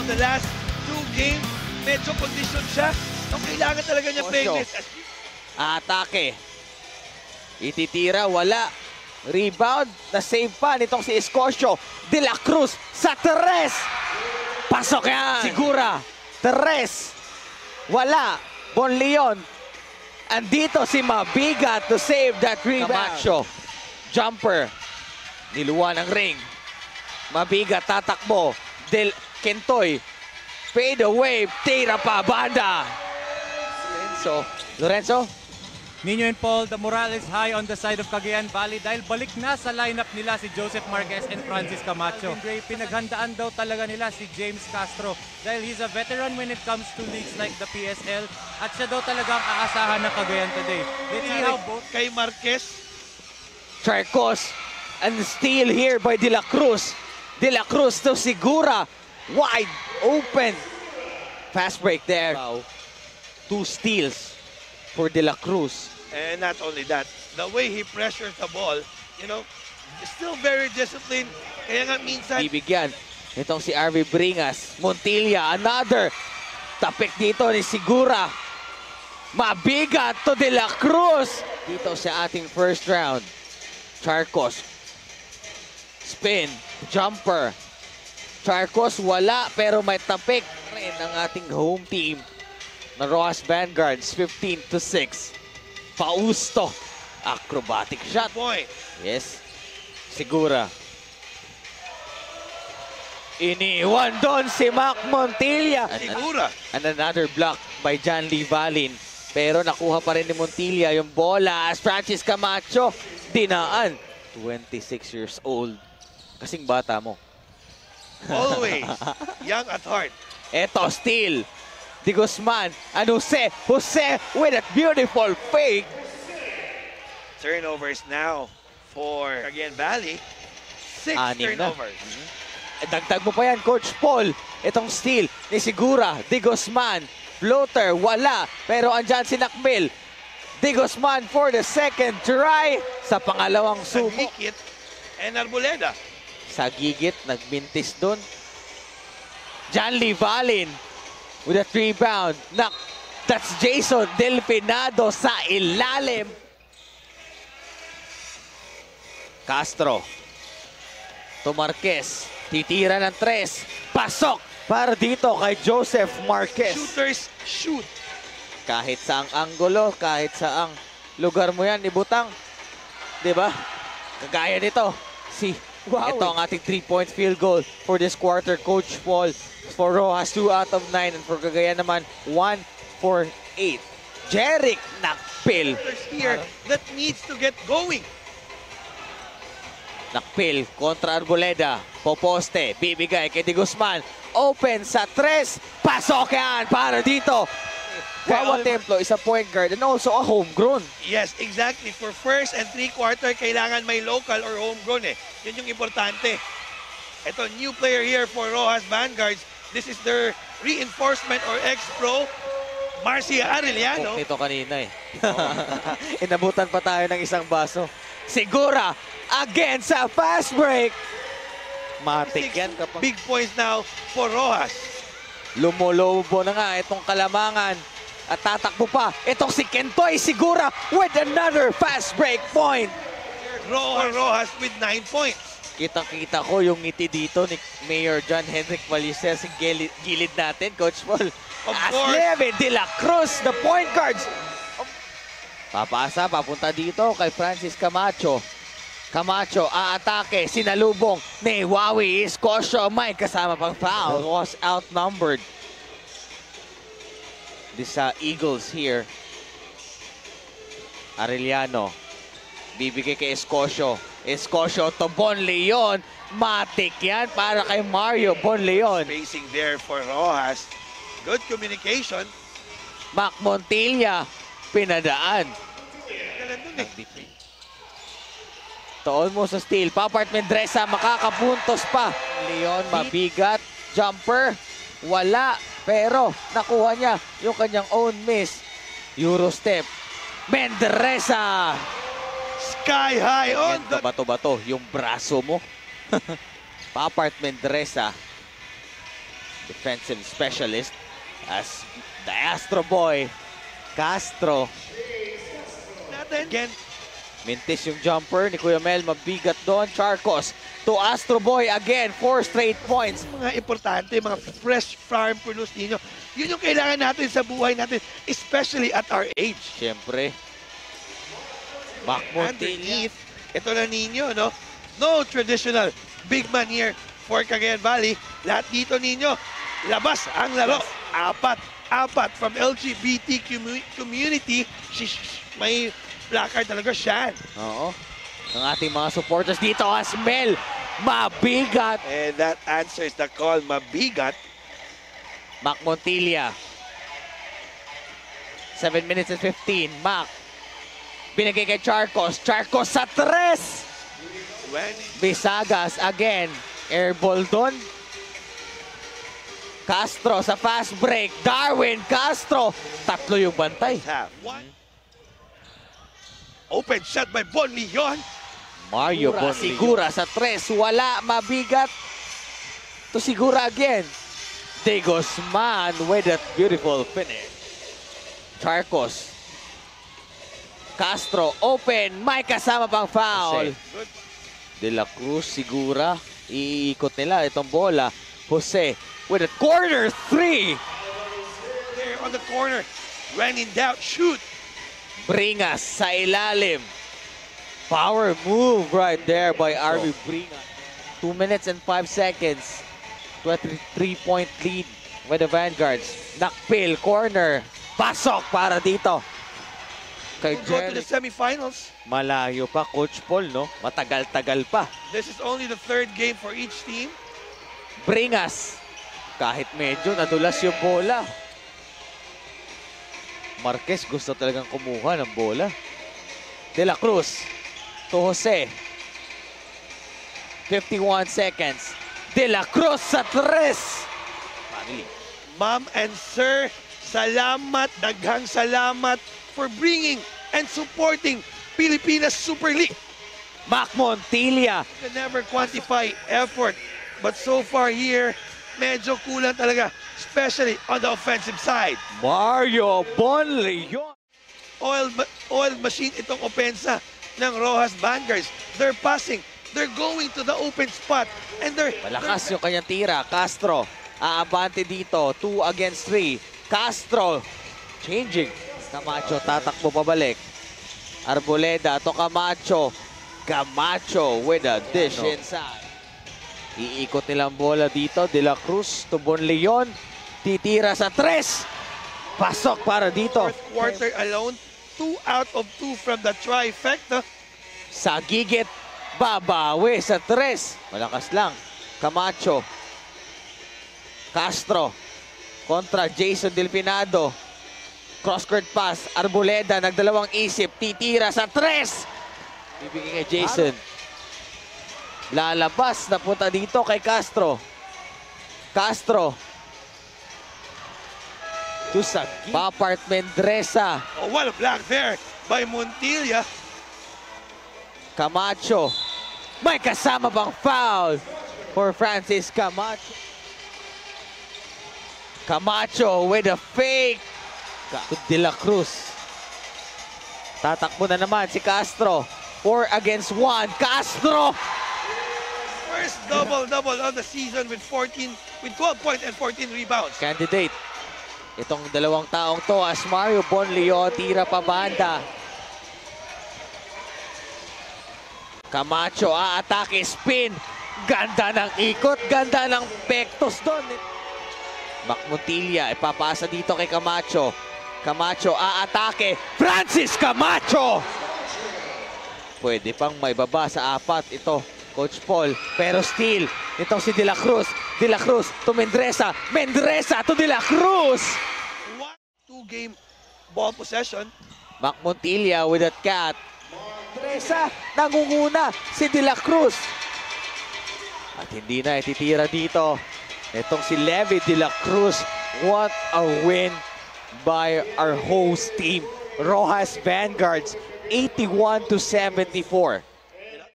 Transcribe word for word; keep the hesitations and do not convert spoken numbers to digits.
on the last two games. Medyo condition siya. Nung kailangan talaga niya fairness. Atake. Ititira, wala. Rebound, na-save pa nitong si Eskoso. De La Cruz sa tres. Pasok yan. Sigura. Tres. Wala. Bonleon. Andito si Mabiga to save that rebound. Camacho. Jumper. Niluwa ng ring. Mabiga tatakbo. Del Kentoy. Fade away. Tira pa. Banda. Lorenzo. Lorenzo. Nino and Paul, the morale is high on the side of Cagayan Valley dahil balik na sa lineup nila si Joseph Marquez and Francis Camacho Gray. Pinaghandaan daw talaga nila si James Castro dahil he's a veteran when it comes to leagues like the P S L at siya daw talaga ang aasahan ng Cagayan today. Let's see how both kay Marquez, Charcos, and steal here by De La Cruz. De La Cruz to Segura, wide open. Fast break there. Two steals for De La Cruz. And not only that, the way he pressures the ball, you know, is still very disciplined. Kaya nga minsan... Bibigyan. Itong si Arvi Brinas Montilla, another. Tapik dito ni Segura. Mabigat to De La Cruz. Dito sa ating first round. Charcos. Spin. Jumper. Charcos wala pero may tapik ng ating home team. Na Roxas Vanguards, fifteen to six. Fausto. Acrobatic shot. Boy. Yes. Segura. Iniwan doon si Mac Montilla. Segura. And, and another block by Janli Valin. Pero nakuha pa rin ni Montilla yung bola. As Francis Camacho, dinaan. twenty-six years old. Kasing bata mo. Always young at heart. Eto, steal. Dagusman and Jose, Jose with a beautiful fake. Turnovers now for Cagayan Valley. Six Anim turnovers. Mm -hmm. Dagdag mo pa yan, Coach Paul. Itong steal ni Segura, Dagusman, floater, wala. Pero andyan si Nakpil. Dagusman for the second try sa pangalawang sumo. Nikit and Arboleda. Sa gigit, nagmintis dun. Janli Valin. With a three-bound, that's Jason Delfinado sa ilalim. Castro. To Marquez. Titira ng tres. Pasok para dito kay Joseph Marquez. Shooters shoot. Kahit sa ang anggulo, kahit sa ang lugar mo yan, ibutang. Diba? Kagaya nito. Si... Wow. Ito ang ating three-point field goal for this quarter. Coach Paul for Roxas, two out of nine. And for Cagayan naman, one for eight. Jeric Nakpil. Here that needs to get going. Nakpil kontra Arboleda. Poposte. Bibigay kay Dagusman. Open sa tres. Pasok yan para dito. Wawa Templo is a point guard and also a homegrown. Yes, exactly. For first and three-quarter, kailangan may local or homegrown eh. Yun yung importante. Ito, new player here for Roxas Vanguards. This is their reinforcement or ex-pro, Marcio Arellano. Ito kanina eh. Inabutan pa tayo ng isang baso. Segura, again sa fast break. Matik yan. Big points now for Roxas. Lumolobo na nga itong kalamangan. At tatakbo pa. Itong si Kentoy Segura with another fast break point. Roxas Roxas with nine points. Kitang-kita ko yung ngiti dito ni Mayor John Henrik Malisel sa gilid natin, Coach Paul. Of As course. Levy De La Cruz, the point guards. Papasa, papunta dito kay Francis Camacho. Camacho, aatake, sinalubong ni Wawi, Eskoso, may kasama pang foul. Was outnumbered. This uh, Eagles here. Arellano. Bibigay kay Eskoso. Eskoso to Bonleon. Matik yan para kay Mario Bonleon. Spacing there for Roxas. Good communication. Mac Montilla. Pinadaan. To almost a steal. Papart Mendresa. Makakapuntos pa. Leon mabigat. Jumper. Wala. Pero nakuha niya yung kanyang own miss. Eurostep. Mendresa. Sky high on the... Bato-bato. Yung braso mo. Papart Mendresa. defensive specialist as the Astro Boy, Castro. Again, mintis yung jumper ni Kuya Mel, mabigat doon. Charcos to Astro Boy again, four straight points. Mga importante, mga fresh farm produce ninyo. Yun yung kailangan natin sa buhay natin, especially at our age. Siyempre. Mac Montilla. Ito na ninyo, no? No traditional big man here for Cagayan Valley. Lahat dito ninyo, labas ang laro. Apat, apat from L G B T Q community. May... Blacker talaga siya. Oo. Ang ating mga supporters dito, Asmel, mabigat. And that answer is the call, mabigat. Mac Montilla. seven minutes and fifteen. Mac. Binigay kay Charcos. Charcos sa tres. Bisagas again. Airball doon. Castro sa fast break. Darwin Castro. Tatlo yung bantay. One. Open shot by Bonleon. Mario Bonleon. Sigura sa tres. Wala. Mabigat. To Sigura again. Dagusman with that beautiful finish. Charcos. Castro. Open. May kasama pang foul. De La Cruz. Sigura. Iikot nila itong bola. Jose with a corner three. There on the corner. When in doubt, shoot. Brinas sa ilalim. Power move right there by Arvi Brinas. Two minutes and five seconds. twenty-three point lead with the Vanguards. Nakpil, corner. Pasok para dito. Kay we'll go to the semifinals. Malayo pa, Coach Paul, no? Matagal-tagal pa. This is only the third game for each team. Brinas. Kahit medyo nadulas yung bola. Marquez gusto talagang kumuha ng bola. De La Cruz to Jose. fifty-one seconds. De La Cruz sa tres. Ma'am and sir, salamat, daghang salamat for bringing and supporting Pilipinas Super League. Mac Montilla. You can never quantify effort, but so far here, medyo kulang talaga, especially on the offensive side. Mario Bonleon. Oil, oil machine itong opensa ng Roxas Vanguards. They're passing. They're going to the open spot. And they're... Malakas they're... yung kanyang tira. Castro, aabante dito. Two against three. Castro, changing. Camacho, tatakbo pabalik. Arboleda to Camacho. Camacho with a dish inside. Iikot nilang bola dito. De La Cruz to Bonleon. Titira sa tres. Pasok para dito. Fourth quarter alone. Two out of two from the trifecta. Sa gigit. Babawi sa tres. Malakas lang. Camacho. Castro. Kontra Jason Delfinado. Cross-court pass. Arboleda nagdalawang isip. Titira sa tres. Bibigyan kay Jason. Lalabas, napunta dito kay Castro. Castro. Tusagi. Papart Mendresa. Oh, what a block there by Montilla. Camacho. May kasama bang foul for Francis Camacho. Camacho with a fake. De La Cruz. Tatakbo na naman si Castro. Four against one. Castro. First double-double on the season with twelve points and fourteen rebounds. Candidate. Itong dalawang taong to as Mario Bonleon tira pa banda. Camacho aatake, spin. Ganda ng ikot, ganda ng pektos doon. Mac Montilla ipapasa dito kay Camacho. Camacho aatake. Francis Camacho! Pwede pang may baba sa apat ito. Coach Paul, pero still, itong si De La Cruz. De La Cruz to Mendresa. Mendresa to De La Cruz. One, two game ball possession. Mac Montilla with that cat. Mendresa, nangunguna si De La Cruz. At hindi na ititira dito. Itong si Levy De La Cruz. What a win by our host team. Roxas Vanguards, eighty-one to seventy-four.